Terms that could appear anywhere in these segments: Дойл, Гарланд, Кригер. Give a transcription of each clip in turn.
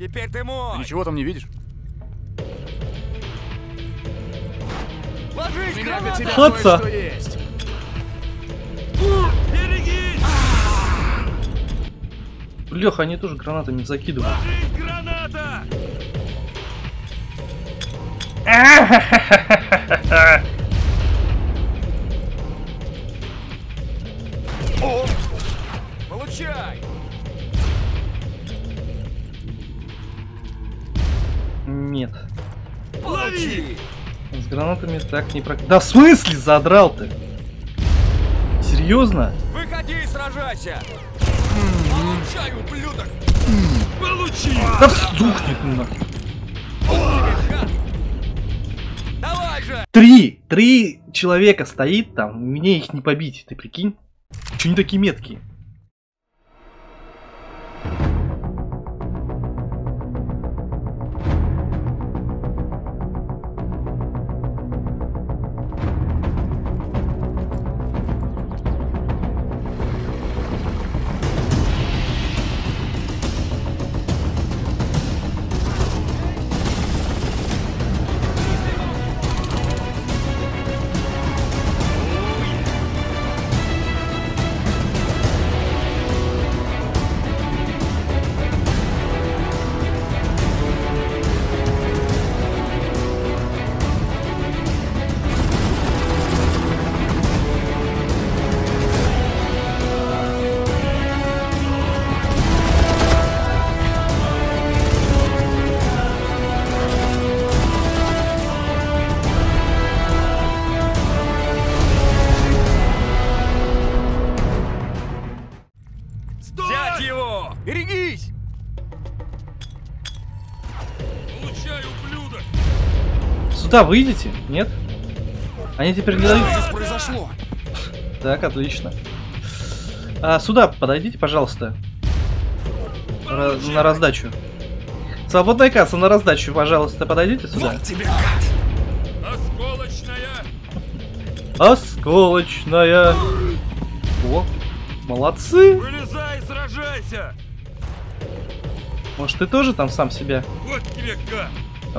Теперь ты мой! Ты ничего там не видишь? Ложись, граната! Что есть? Берегись! Леха, они тоже гранатами закидывают. Ложись, граната! Получай! Нет. Лови! С гранатами так не прокатит. Да в смысле задрал ты? Серьезно? Выходи и сражайся! Получай, ублюдок! Получи! Да встухни ты нахуй! Давай же! Три человека стоит там, мне их не побить, ты прикинь? Че они такие меткие? Берегись! Получай, ублюдок! Сюда выйдете? Нет? Они теперь не дают. Что произошло? Так, отлично. Сюда подойдите, пожалуйста. На раздачу. Свободная касса на раздачу, пожалуйста, подойдите сюда. Вот тебе, гад! Осколочная! Осколочная! О, молодцы! Вылезай, сражайся! Может, ты тоже там сам себя? Вот тебе, как!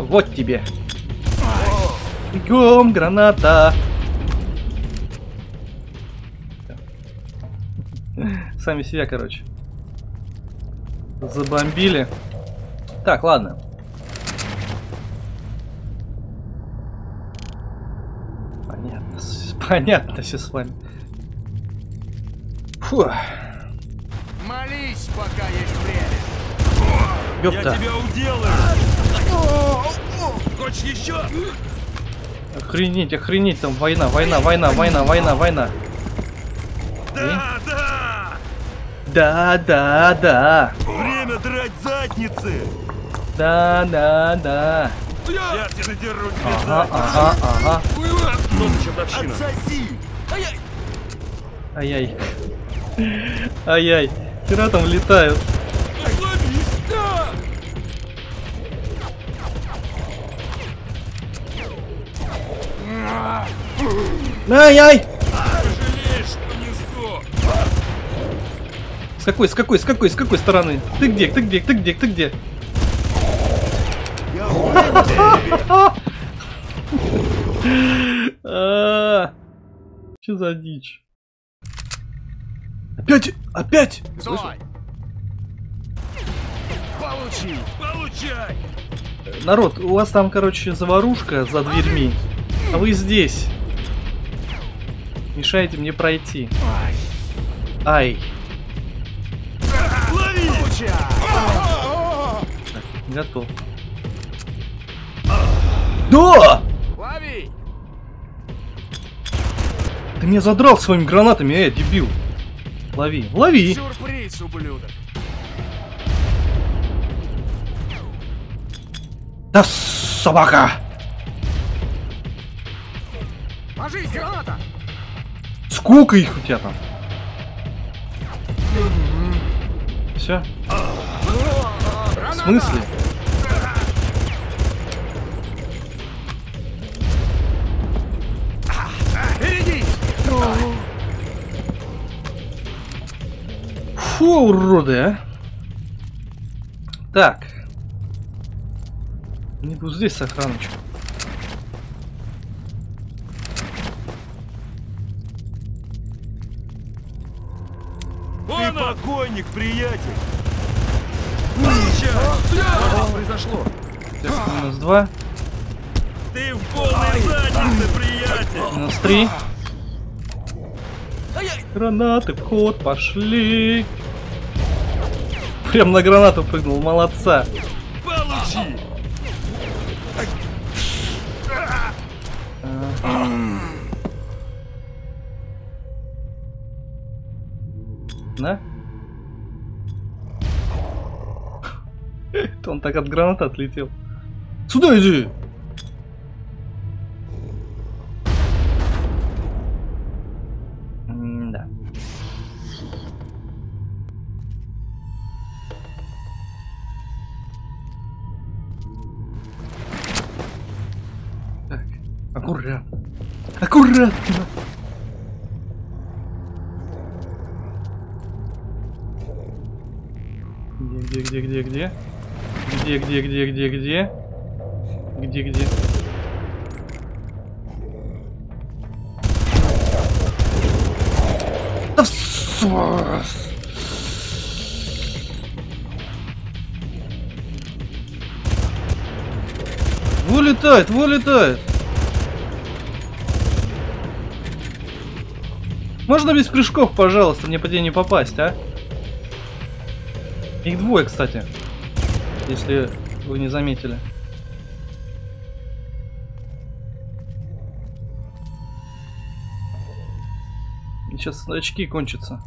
Вот тебе! Бегом, граната! Сами себя, короче. Забомбили. Так, ладно. Понятно. Понятно все с вами. Фу. Молись, пока есть время. Ёпта. Я тебя уделаю! Хочешь еще? Охренеть, охренеть, там война, война, война, война, война, война. Да, и? Да! Да, да, да! Время драть задницы! Да, да, да! Я тебе деру тебе задницу! Ага, ага, ага! Ай-яй! Ай-яй! Хера там летают! Ай-яй! С какой стороны? Ты где? Ты где? Ты где? Ты где? Че за дичь? Опять! Опять! Получи! Получай! Народ, у вас там, короче, заварушка за дверьми. А вы здесь. Мешаете мне пройти. Ай. Так, готов. Да! Лови! Ты меня задрал своими гранатами, я дебил. Лови, лови! Сюрприз, ублюдок. Да собака! Ложись, граната! Сколько их у тебя там? Все? В смысле? Фу, уроды, а? Так. Не буду здесь с охраночкой. Ты покойник, приятель! Что произошло? Сейчас минус 2. Ты в полной заднице, приятель! Минус 3. Гранаты в ход пошли. Прям на гранату прыгнул, молодца. Получи. На. Это он так от гранаты отлетел. Сюда иди. Аккуратно. Аккуратно. Где? Где? Да всос! Вылетает! Можно без прыжков, пожалуйста, мне по тебе не попасть, а? Их двое, кстати, если вы не заметили. Сейчас очки кончатся.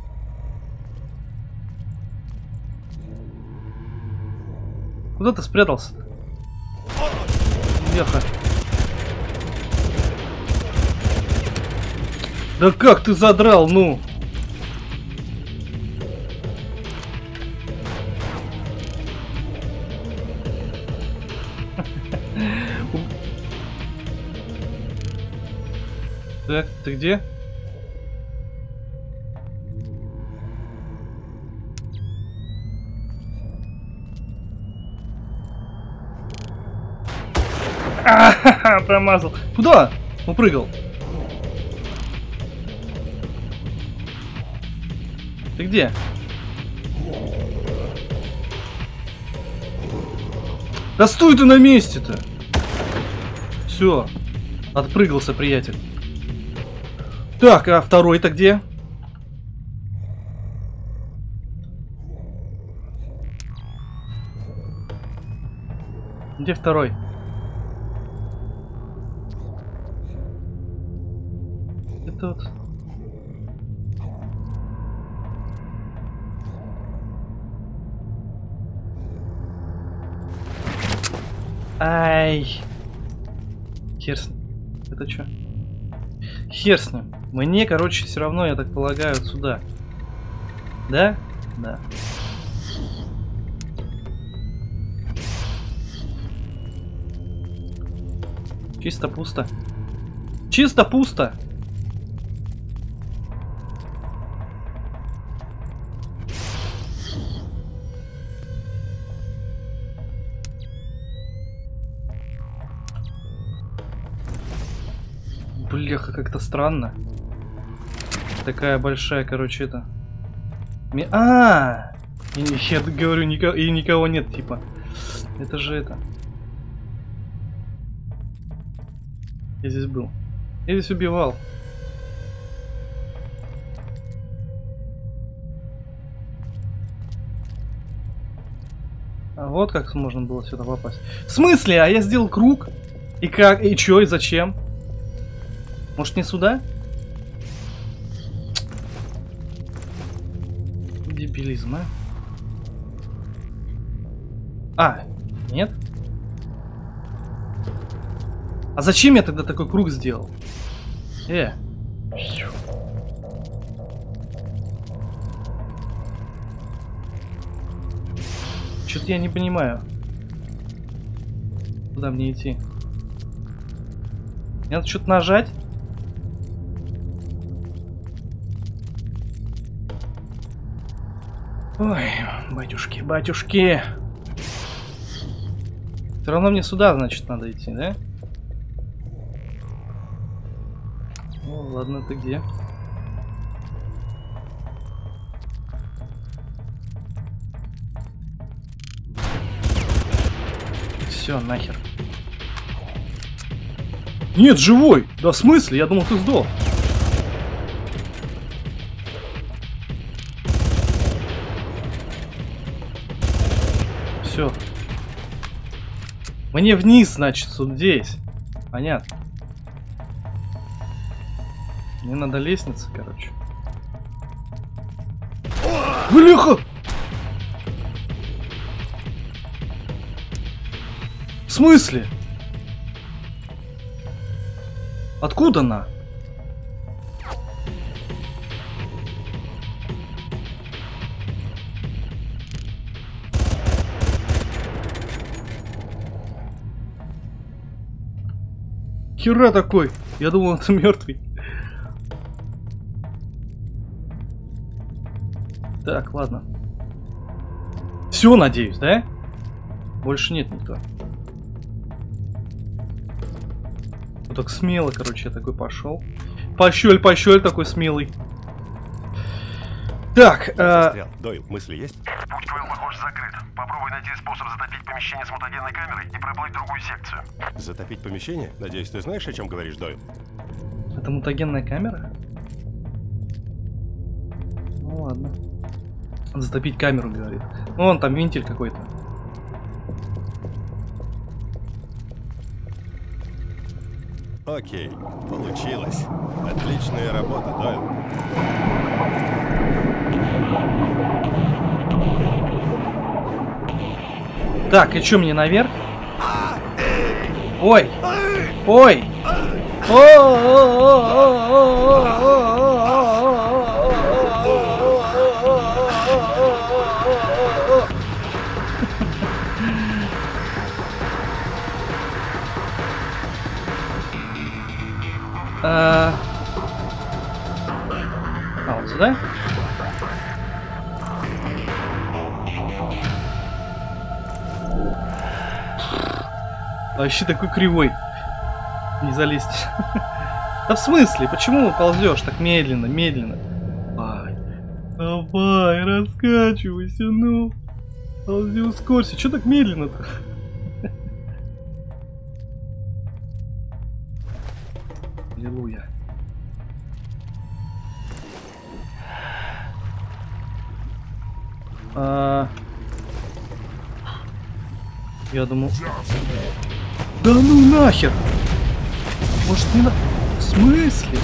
Куда ты спрятался? Леха. Да как ты задрал, ну? Так, ты где? А-ха-ха, промазал. Куда? Упрыгал. Ты где? Да стой ты на месте-то! Все, отпрыгался, приятель. Так, а второй-то где? Где второй? Это вот. Ай, хер с ним. Это что? Хер с ним. Мне, короче, все равно, я так полагаю, сюда. Да? Да. Чисто пусто. Чисто пусто. Бляха, как-то странно. Такая большая, короче, это. Я говорю, и никого нет, типа. Это же это. Я здесь был. Я здесь убивал. А вот как можно было сюда попасть. В смысле? А я сделал круг? И как? И чё? И зачем? Может, не сюда? Дебилизм, а? Нет? А зачем я тогда такой круг сделал? Что-то я не понимаю. Куда мне идти? Мне надо что-то нажать? Ой, батюшки. Все равно мне сюда, значит, надо идти, да? Ну, ладно, ты где? Все, нахер. Нет, живой! Да в смысле? Я думал, ты сдох. Все. Мне вниз, значит, вот здесь. Понятно. Мне надо лестница, короче. Бляха! В смысле? Откуда она? Хера такой! Я думал, он мертвый. Так, ладно. Все, надеюсь, да? Больше нет никто. Вот так смело, короче, я такой пошел. Пощель, пощель, такой смелый. Так, Дойл, мысли есть? Путь твоего, похоже, закрыт. Попробуй найти способ затопить помещение с мутагенной камерой и проплыть в другую секцию. Затопить помещение? Надеюсь, ты знаешь, о чем говоришь, Дойл? Это мутагенная камера? Ну ладно. Затопить камеру, говорит. Ну, вон там вентиль какой-то. Окей, получилось. Отличная работа, Дойл. Так, и чё мне наверх? Ой! Ой! А вот сюда? Вообще такой кривой. Не залезть. Да в смысле? Почему ползешь так медленно, медленно? Давай. Давай, раскачивайся, ну. Ползи, ускорься. Че так медленно-то? Аллилуйя. Я думал... Да ну нахер! Может не на... В смысле?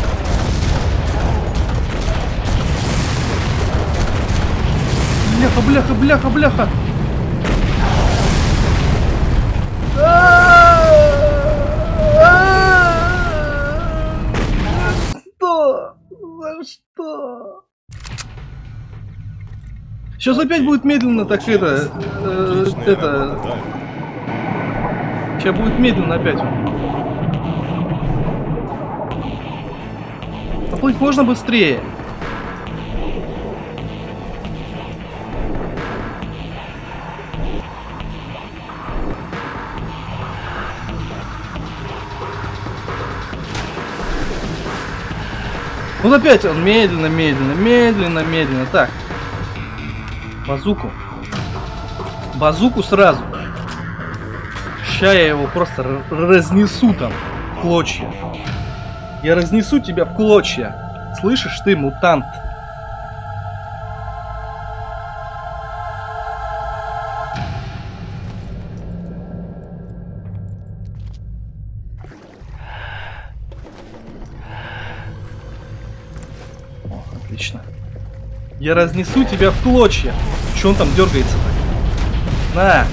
Бляха, бляха, бляха, бляха! Что? За что? Сейчас опять будет медленно так это... Сейчас будет медленно опять. Поплыть можно быстрее. Вот опять он медленно, медленно, медленно, медленно. Так. Базуку. Базуку сразу. Сейчас я его просто разнесу там в клочья. Я разнесу тебя в клочья. Слышишь ты, мутант? О, отлично. Я разнесу тебя в клочья. Че он там дергается-то? На!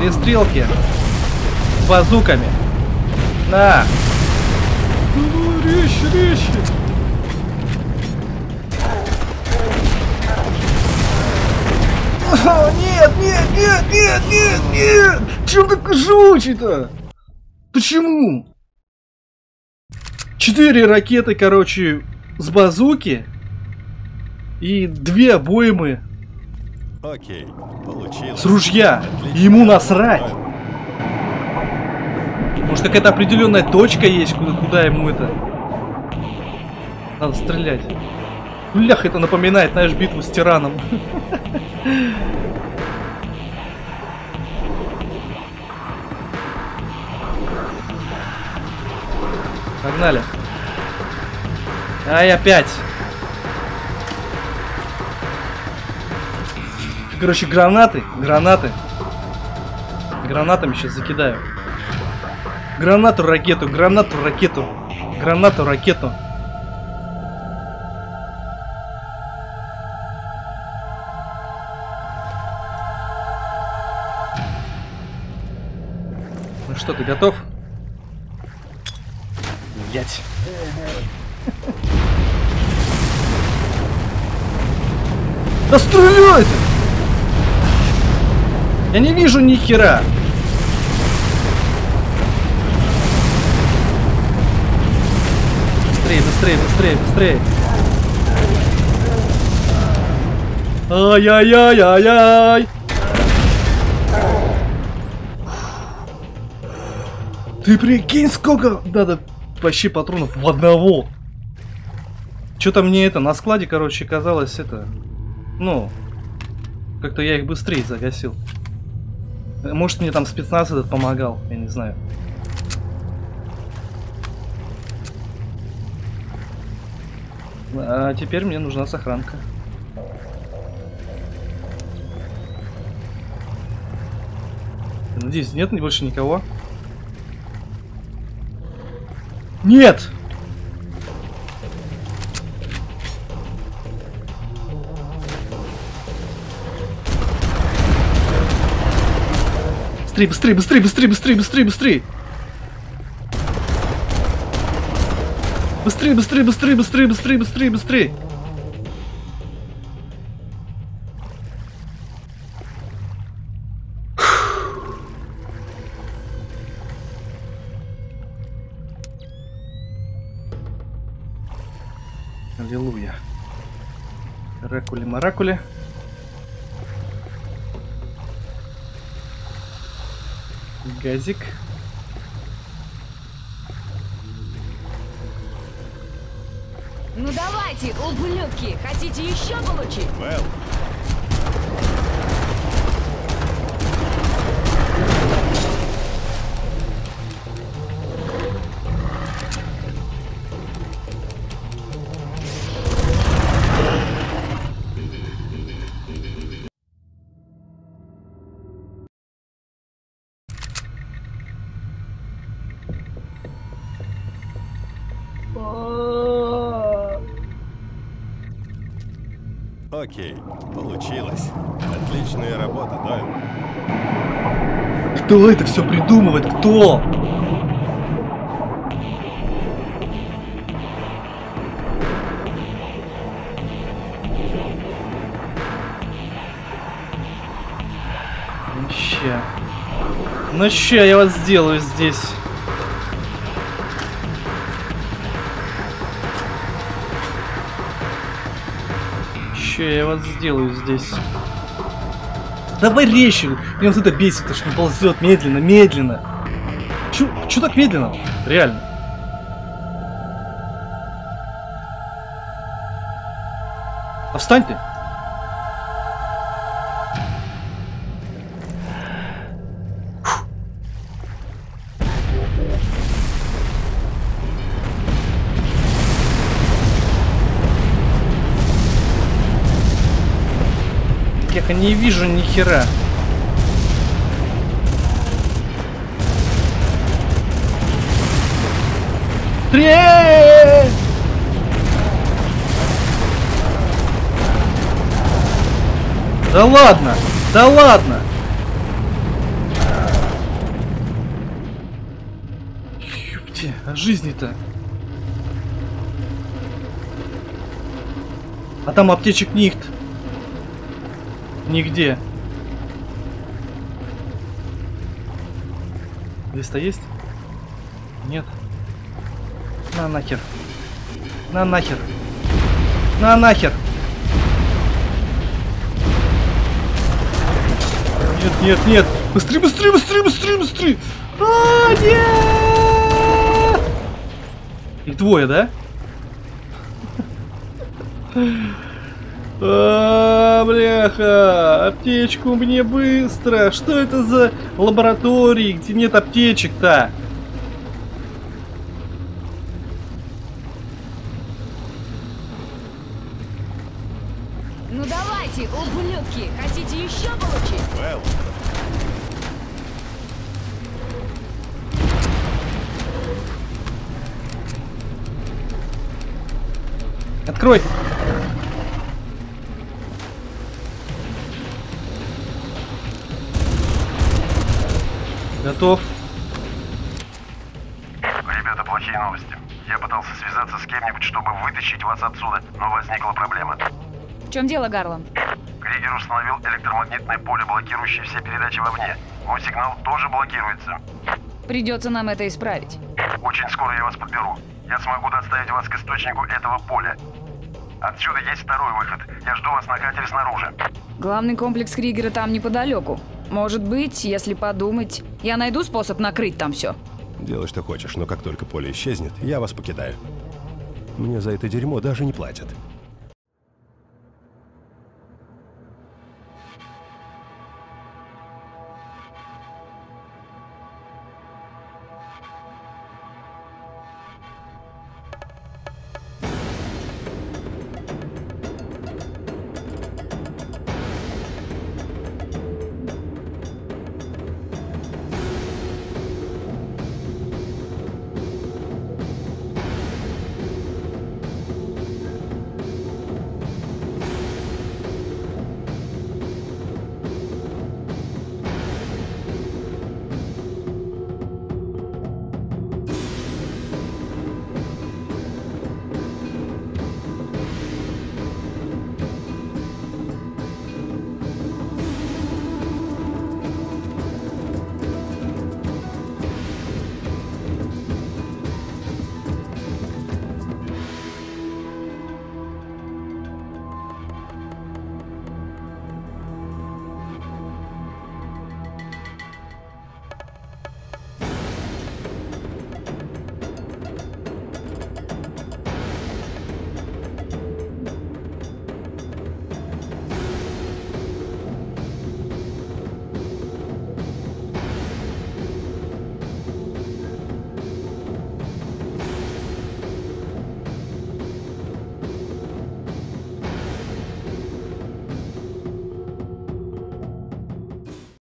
Перестрелки с базуками. На! Рещи, рещи! Нет, нет, нет, нет, нет, нет! Чем такой жучий-то? Почему? 4 ракеты, короче, с базуки и 2 обоймы Окей, получилось. С ружья. Отлично. Ему насрать. Может, какая-то определенная точка есть, куда ему это... Надо стрелять. Блях, это напоминает, знаешь, битву с тираном. Погнали. Ай, опять. Короче, гранаты. Гранатами сейчас закидаю. Гранату, ракету. Ну что, ты готов? Блять. Да стреляйте! Я не вижу ни хера. Быстрее. Ай-яй-яй-яй-яй. Ты прикинь, сколько надо вообще патронов в одного. Что-то мне это на складе, короче, казалось это... Ну, как-то я их быстрее загасил. Может, мне там спецназ этот помогал, я не знаю. А теперь мне нужна сохранка. Надеюсь, нет больше никого. Нет! Быстрее! Аллилуйя. Каракули-маракули. Газик. Ну давайте, ублюдки, хотите еще получить? Well. Окей, получилось. Отличная работа, да? Кто это все придумывает? Кто? Ну ща, я вас сделаю здесь. Я вот сделаю здесь. Давай резче. Меня вот это бесит, что он ползет медленно. Чё так медленно? Реально. А встань ты. Не вижу ни хера. Стрель! Да ладно. Ёпте, а жизни-то? А там аптечек нигде. Нигде. Листа есть? Нет. На нахер. нет. Быстрее. А, нет! Их двое, да? А, бляха, аптечку мне быстро. Что это за лаборатории, где нет аптечек-то? Ну давайте, ублюдки, хотите еще получить? Well. Открой! Готов. Ребята, плохие новости. Я пытался связаться с кем-нибудь, чтобы вытащить вас отсюда, но возникла проблема. В чем дело, Гарланд? Кригер установил электромагнитное поле, блокирующее все передачи вовне. Мой сигнал тоже блокируется. Придется нам это исправить. Очень скоро я вас подберу. Я смогу доставить вас к источнику этого поля. Отсюда есть второй выход. Я жду вас на катере снаружи. Главный комплекс Кригера там неподалеку. Может быть, если подумать, я найду способ накрыть там все. Делай, что хочешь, но как только поле исчезнет, я вас покидаю. Мне за это дерьмо даже не платят.